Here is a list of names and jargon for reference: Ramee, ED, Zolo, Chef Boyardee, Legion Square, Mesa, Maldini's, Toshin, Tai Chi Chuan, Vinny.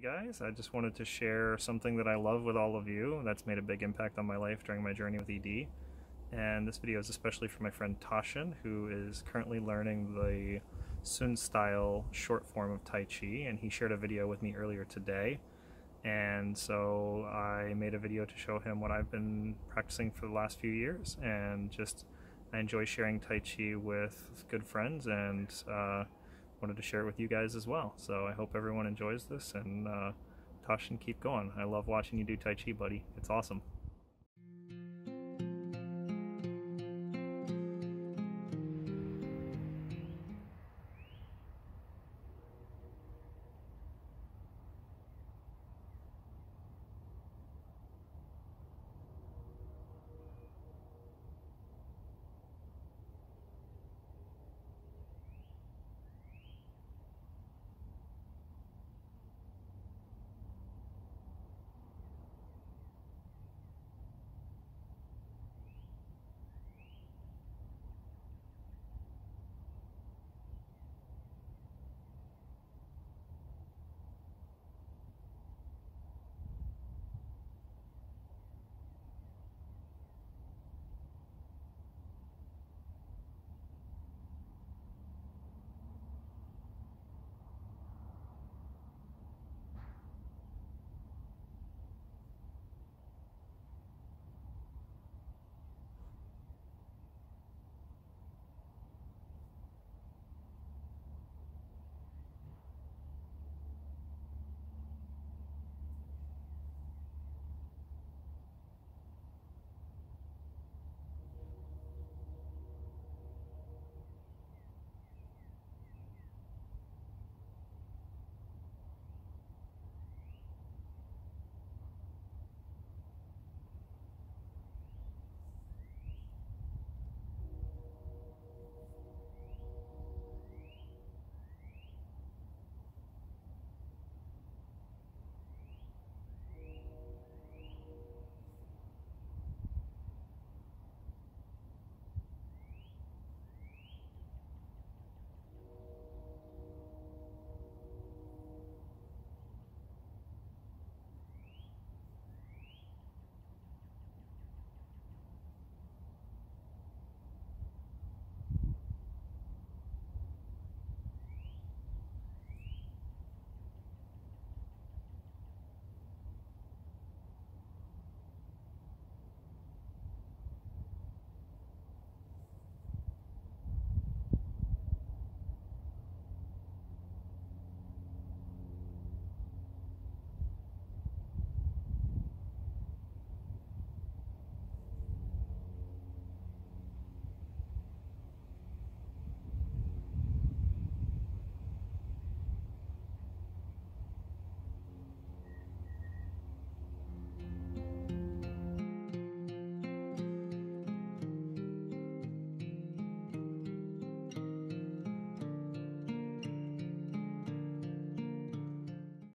Hey guys, I just wanted to share something that I love with all of you that's made a big impact on my life during my journey with ED. And this video is especially for my friend Toshin, who is currently learning the Sun style short form of Tai Chi, and he shared a video with me earlier today. And so I made a video to show him what I've been practicing for the last few years, and just I enjoy sharing Tai Chi with good friends, and wanted to share it with you guys as well. So I hope everyone enjoys this, and Toshin, keep going. I love watching you do Tai Chi, buddy. It's awesome.